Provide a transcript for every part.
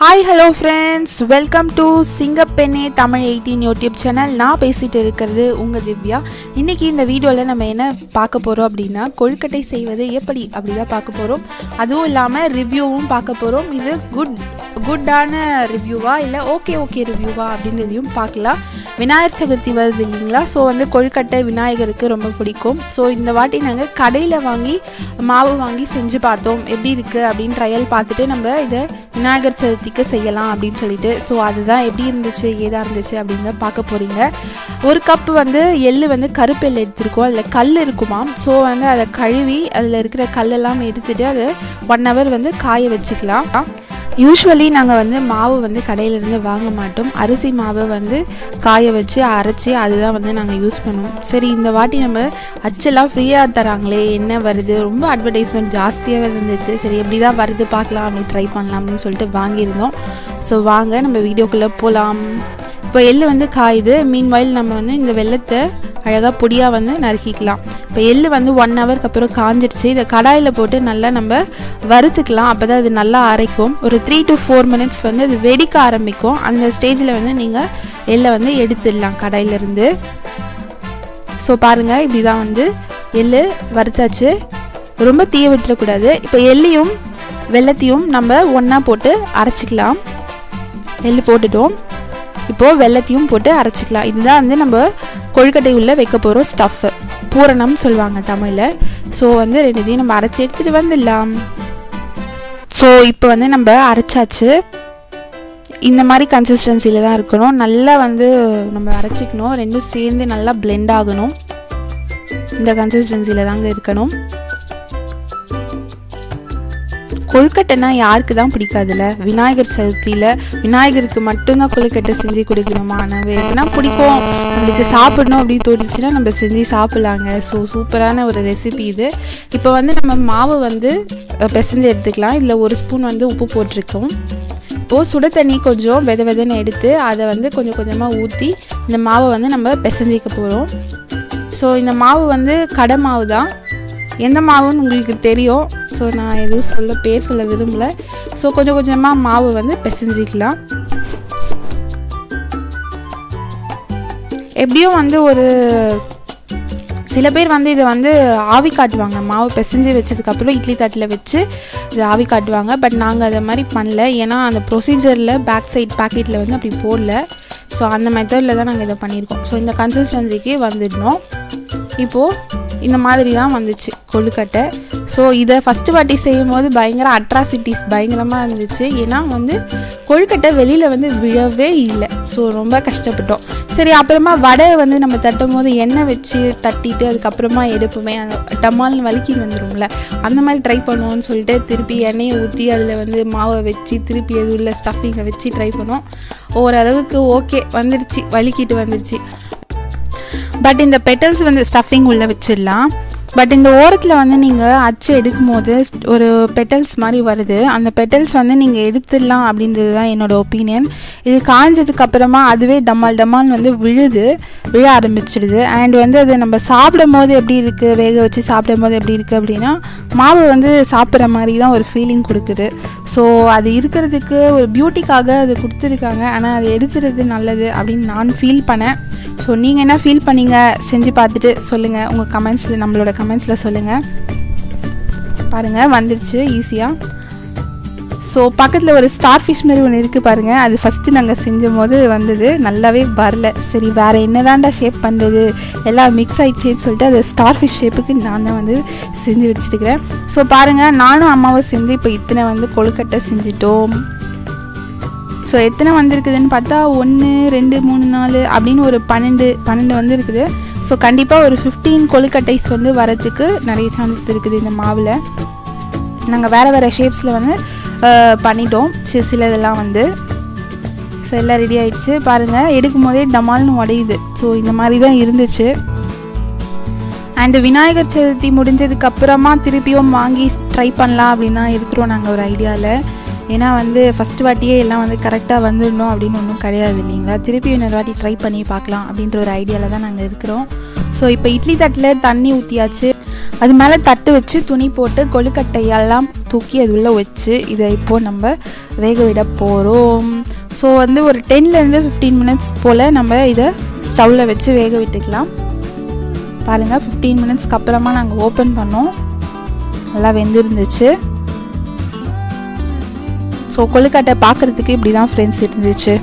Hi hello friends welcome to Singappenni Tamil 18 YouTube channel ना पेसिटे उंगा दिव्या इनकी वीडियो नाम पार्க்க போறோம் அப்படினா கொழுக்கட்டை செய்வது எப்படி அப்படி தான் பார்க்க போறோம் அதுவும் இல்லாம ரிவ்யூவும் பார்க்க போறோம் இது குட்டான ரிவ்யூவா இல்ல ஓகே ஓகே ரிவ்யூவா அப்படின்றதையும் பார்க்கலாம் விநாயகர் சதுர்த்தி வருது இல்லீங்களா சோ வந்து கொழுக்கட்டை விநாயகருக்கு ரொம்ப பிடிக்கும் சோ இந்த வாட்டி நாங்க கடையில வாங்கி மாவு வாங்கி செஞ்சு பார்த்தோம் எப்படி இருக்கு அப்படி ட்ரையல் பார்த்துட்டு நம்ம இத விநாயகர் சதுர்த்திக்கு செய்யலாம் அப்படி சொல்லிட்டு சோ அதுதான் எப்படி இருந்துச்சு ஏதா இருந்துச்சு அப்படிங்க பார்க்க போறீங்க ஒரு கப் வந்து எள்ளு வந்து கருப்பு எள்ளு எடுத்துக்கோங்க அதுல கல் இருக்குமா சோ வந்து அத கழுவி அதுல இருக்கிற கல்லெல்லாம் எடுத்துட்டு அது 1 hour வந்து காய வச்சுக்கலாம் யூசுவலி நாங்கள் வந்து மாவு வந்து கடையிலிருந்து வாங்க மாட்டோம் அரிசி மாவு வந்து காய வச்சு அரைச்சி அதுதான் வந்து நாங்கள் யூஸ் பண்ணுவோம் சரி இந்த வாட்டி நம்ம அச்செல்லாம் ஃப்ரீயாக தராங்களே என்ன வருது ரொம்ப அட்வர்டைஸ்மெண்ட் ஜாஸ்தியாக இருந்துச்சு சரி எப்படி தான் வருது பார்க்கலாம் அப்படின்னு ட்ரை பண்ணலாம் அப்படின்னு சொல்லிட்டு வாங்கியிருந்தோம் ஸோ வாங்க நம்ம வீடியோக்குள்ளே போகலாம் இப்போ எள்ளு வந்து காயுது மீன் வயல் நம்ம வந்து இந்த வெள்ளத்தை அழகாக பொடியாக வந்து நறுக்கிக்கலாம் இப்போ எள்ளு வந்து 1 hour-க்கு அப்புறம் காஞ்சிடுச்சு இதை கடாயில் போட்டு நல்லா நம்ம வறுத்துக்கலாம் அப்போ தான் அது நல்லா அரைக்கும் ஒரு 3 to 4 minutes வந்து அது வெடிக்க ஆரம்பிக்கும் அந்த ஸ்டேஜில் வந்து நீங்கள் எள்ளை வந்து எடுத்துடலாம் கடாயிலிருந்து ஸோ பாருங்கள் இப்படி தான் வந்து எள்ளு வறுத்தாச்சு ரொம்ப தீய விட்டுறக்கூடாது இப்போ எள்ளையும் வெள்ளத்தையும் நம்ம ஒன்றா போட்டு அரைச்சிக்கலாம் எள்ளு போட்டுட்டோம் இப்போது வெள்ளத்தையும் போட்டு அரைச்சிக்கலாம் இதுதான் வந்து நம்ம கொழுக்கட்டை உள்ளே வைக்க போகிறோம் ஸ்டஃப்பு பூரணம்னு சொல்லுவாங்க தமிழில் ஸோ வந்து ரெண்டுத்தையும் நம்ம அரைச்சி எடுத்துகிட்டு வந்துடலாம் ஸோ இப்போ வந்து நம்ம அரைச்சாச்சு இந்த மாதிரி கன்சிஸ்டன்சியில் தான் இருக்கணும் நல்லா வந்து நம்ம அரைச்சிக்கணும் ரெண்டும் சேர்ந்து நல்லா பிளெண்ட் ஆகணும் இந்த கன்சிஸ்டன்சியில் தாங்க இருக்கணும் கொழுக்கட்டைனா யாருக்கு தான் பிடிக்காதுல்ல விநாயகர் சதுர்த்தியில் விநாயகருக்கு மட்டும்தான் கொழுக்கட்டை செஞ்சு கொடுக்கணுமா நம்ம ஏன்னா பிடிக்கும் நம்மளுக்கு சாப்பிடணும் அப்படின்னு தோணுச்சுன்னா நம்ம செஞ்சு சாப்பிட்லாங்க ஸோ சூப்பரான ஒரு ரெசிபி இது இப்போ வந்து நம்ம மாவு வந்து பிசைஞ்சு எடுத்துக்கலாம் இதில் 1 ஸ்பூன் வந்து உப்பு போட்டிருக்கோம் இப்போது சுட தண்ணி கொஞ்சம் வெத வெதன்னு எடுத்து அதை வந்து கொஞ்சம் கொஞ்சமாக ஊற்றி இந்த மாவை வந்து நம்ம பிசைஞ்சிக்க போகிறோம் ஸோ இந்த மாவு வந்து கடை மாவு தான் எந்த மாவுன்னு உங்களுக்கு தெரியும் ஸோ நான் எதுவும் பேர் சொல்ல விரும்பலை ஸோ கொஞ்சம் கொஞ்சமாக மாவு வந்து பிசைஞ்சிக்கலாம் எப்படியும் வந்து ஒரு சில பேர் வந்து இதை வந்து ஆவி காட்டுவாங்க மாவு பிசைஞ்சு வச்சதுக்கப்புறம் இட்லி தட்டில் வச்சு இதை ஆவி காட்டுவாங்க பட் நாங்கள் அதை மாதிரி பண்ணல ஏன்னா அந்த ப்ரொசீஜரில் பேக் சைட் பேக்கெட்டில் வந்து அப்படி போடல ஸோ அந்த மெத்தடில் தான் நாங்கள் இதை பண்ணியிருக்கோம் ஸோ இந்த கன்சிஸ்டன்சிக்கு வந்துடணும் இப்போது இந்த மாதிரி தான் வந்துச்சு கொழுக்கட்டை ஸோ இதை ஃபஸ்ட்டு வாட்டி செய்யும் போது பயங்கர அட்ராசிட்டிஸ் பயங்கரமாக இருந்துச்சு ஏன்னா வந்து கொழுக்கட்டை வெளியில் வந்து விழவே இல்லை ஸோ ரொம்ப கஷ்டப்பட்டோம் சரி அப்புறமா வடை வந்து நம்ம தட்டும் போது எண்ணெய் வச்சு தட்டிட்டு அதுக்கப்புறமா எடுப்போமே டமால்னு வலிக்கி வந்துடும்ல அந்த மாதிரி ட்ரை பண்ணுவோன்னு சொல்லிட்டு திருப்பி எண்ணெயை ஊற்றி அதில் வந்து மாவை வச்சு திருப்பி எதுவும் இல்லை ஸ்டஃபிங்கை வச்சு ட்ரை பண்ணோம் ஓரளவுக்கு ஓகே வந்துடுச்சு வலிக்கிட்டு வந்துடுச்சு பட் இந்த பெட்டல்ஸ் வந்து ஸ்டஃபிங் உள்ளே வச்சிடலாம் பட் இந்த ஓரத்தில் வந்து நீங்கள் அச்சு எடுக்கும்போது ஒரு பெட்டல்ஸ் மாதிரி வருது அந்த பெட்டல்ஸ் வந்து நீங்கள் எடுத்துடலாம் அப்படின்றது தான் என்னோடய ஒப்பீனியன் இது காஞ்சதுக்கப்புறமா அதுவே டமால் டமால் வந்து விழ ஆரம்பிச்சிடுது அண்ட் வந்து அது நம்ம சாப்பிடும் போது எப்படி இருக்குது வேக வச்சு சாப்பிடும் போது எப்படி இருக்குது அப்படின்னா மாவு வந்து சாப்பிட்ற மாதிரி தான் ஒரு ஃபீலிங் கொடுக்குது ஸோ அது இருக்கிறதுக்கு ஒரு பியூட்டிக்காக அது கொடுத்துருக்காங்க ஆனால் அது எடுத்துறது நல்லது அப்படின்னு நான் ஃபீல் பண்ணேன் ஸோ நீங்கள் என்ன ஃபீல் பண்ணீங்க செஞ்சு பார்த்துட்டு சொல்லுங்கள் உங்கள் கமெண்ட்ஸில் நம்மளோட கமெண்ட்ஸில் சொல்லுங்கள் பாருங்கள் வந்துடுச்சு ஈஸியாக ஸோ பக்கத்தில் ஒரு ஸ்டார் ஃபிஷ் மாதிரி ஒன்று இருக்குது பாருங்கள் அது ஃபஸ்ட்டு நாங்கள் செஞ்சும் போது வந்தது நல்லாவே வரல சரி வேறு என்ன தாண்டா ஷேப் பண்ணுறது எல்லாம் மிக்ஸ் ஆகிடுச்சேன்னு சொல்லிட்டு அது ஸ்டார் ஃபிஷ் ஷேப்புக்கு நான் தான் வந்து செஞ்சு வச்சுருக்கிறேன் ஸோ பாருங்கள் நானும் அம்மாவும் சேர்ந்து இப்போ இத்தனை வந்து கொழுக்கட்டை செஞ்சிட்டோம் ஸோ எத்தனை வந்துருக்குதுன்னு பார்த்தா 1 2 3 4 அப்படின்னு ஒரு 12 வந்து இருக்குது ஸோ கண்டிப்பாக ஒரு 15 கொழுக்கட்டைஸ் வந்து வரத்துக்கு நிறைய சான்சஸ் இருக்குது இந்த மாவில் நாங்கள் வேறு ஷேப்ஸில் வந்து பண்ணிட்டோம் சில இதெல்லாம் வந்து ஸோ எல்லாம் ரெடி ஆகிடுச்சு பாருங்கள் எடுக்கும் போதே டமால்னு உடையுது ஸோ இந்த மாதிரி தான் இருந்துச்சு அண்டு விநாயகர் சதுர்த்தி முடிஞ்சதுக்கப்புறமா திருப்பியும் வாங்கி ட்ரை பண்ணலாம் அப்படின்னா இருக்கிறோம் நாங்கள் ஒரு ஐடியாவில் ஏன்னா வந்து ஃபஸ்ட்டு வாட்டியே எல்லாம் வந்து கரெக்டாக வந்துடணும் அப்படின்னு ஒன்றும் கிடையாது இல்லைங்களா திருப்பி இன்னொரு வாட்டி ட்ரை பண்ணி பார்க்கலாம் அப்படின்ற ஒரு ஐடியாவில் தான் நாங்கள் இருக்கிறோம் ஸோ இப்போ இட்லி தட்டில் தண்ணி ஊற்றியாச்சு அது மேல தட்டு வச்சு துணி போட்டு கொழுக்கட்டை எல்லாம் தூக்கி அதுள்ள வச்சு இதை இப்போ நம்ம வேக விட போறோம். ஸோ வந்து ஒரு 10ல இருந்து 15 மினிட்ஸ் போல் நம்ம இதை ஸ்டவ்வில் வச்சு வேக விட்டுக்கலாம். பாருங்கள் 15 மினிட்ஸ்க்கு அப்புறமா நாங்கள் ஓப்பன் பண்ணோம், நல்லா வெந்திருந்துச்சு. ஸோ கொழுக்கட்டை பார்க்குறதுக்கு இப்படி தான் ஃப்ரெண்ட்ஸ் இருந்துச்சு.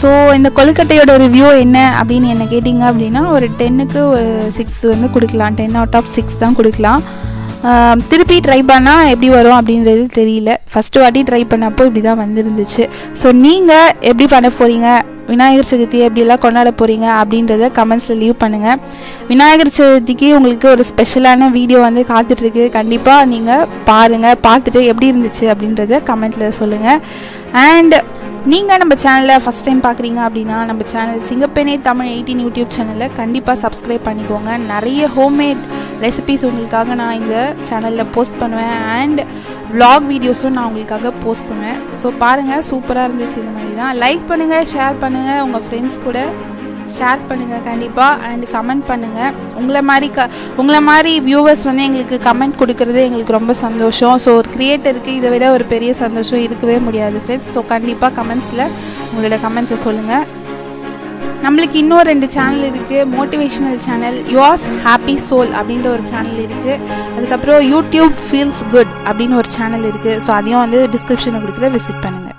ஸோ இந்த கொழுக்கட்டையோட ரிவ்யூ என்ன அப்படின்னு என்ன கேட்டிங்க அப்படின்னா, ஒரு 10க்கு ஒரு 6 வந்து கொடுக்கலாம், 10/6 தான் கொடுக்கலாம். திருப்பி ட்ரை பண்ணால் எப்படி வரும் அப்படின்றது தெரியல. ஃபஸ்ட்டு வாட்டி ட்ரை பண்ணப்போ இப்படி தான் வந்துருந்துச்சு. ஸோ நீங்கள் எப்படி பண்ண போகிறீங்க, விநாயகர் சதுர்த்தியை எப்படிலாம் கொண்டாட போகிறீங்க அப்படின்றத கமெண்ட்ஸில் லீவ் பண்ணுங்கள். விநாயகர் சதுர்த்திக்கு உங்களுக்கு ஒரு ஸ்பெஷலான வீடியோ வந்து காத்துட்ருக்கு, கண்டிப்பாக நீங்கள் பாருங்கள். பார்த்துட்டு எப்படி இருந்துச்சு அப்படின்றத கமெண்ட்டில் சொல்லுங்கள். அண்ட் நீங்கள் நம்ம சேனலில் ஃபஸ்ட் டைம் பார்க்குறீங்க அப்படின்னா நம்ம சேனல் சிங்கப்பெண்ணே தமிழ் 18 யூடியூப் சேனலில் கண்டிப்பாக சப்ஸ்கிரைப் பண்ணிக்கோங்க. நிறைய ஹோம்மேட் ரெசிபீஸ் உங்களுக்காக நான் இந்த சேனலில் போஸ்ட் பண்ணுவேன். அண்ட் வ்ளாக் வீடியோஸும் நான் உங்களுக்காக போஸ்ட் பண்ணுவேன். ஸோ பாருங்கள், சூப்பராக இருந்துச்சு. இந்த மாதிரி தான் லைக் பண்ணுங்கள், ஷேர் பண்ணுங்கள், உங்கள் ஃப்ரெண்ட்ஸ் கூட ஷேர் பண்ணுங்கள் கண்டிப்பாக. அண்ட் கமெண்ட் பண்ணுங்கள். உங்களை மாதிரி வியூவர்ஸ் வந்து எங்களுக்கு கமெண்ட் கொடுக்குறது எங்களுக்கு ரொம்ப சந்தோஷம். ஸோ ஒரு கிரியேட்டருக்கு இதை விட ஒரு பெரிய சந்தோஷம் இருக்கவே முடியாது ஃப்ரெண்ட்ஸ். ஸோ கண்டிப்பாக கமெண்ட்ஸில் உங்களோட கமெண்ட்ஸை சொல்லுங்கள். நம்மளுக்கு இன்னும் 2 சேனல் இருக்குது. Motivational channel yours happy soul அப்படின்ற ஒரு சேனல் இருக்குது. அதுக்கப்புறம் யூடியூப் ஃபீல்ஸ் குட் அப்படின்னு ஒரு சேனல் இருக்குது. ஸோ அதையும் வந்து டிஸ்கிரிப்ஷனில் கொடுக்குற விசிட் பண்ணுங்கள்.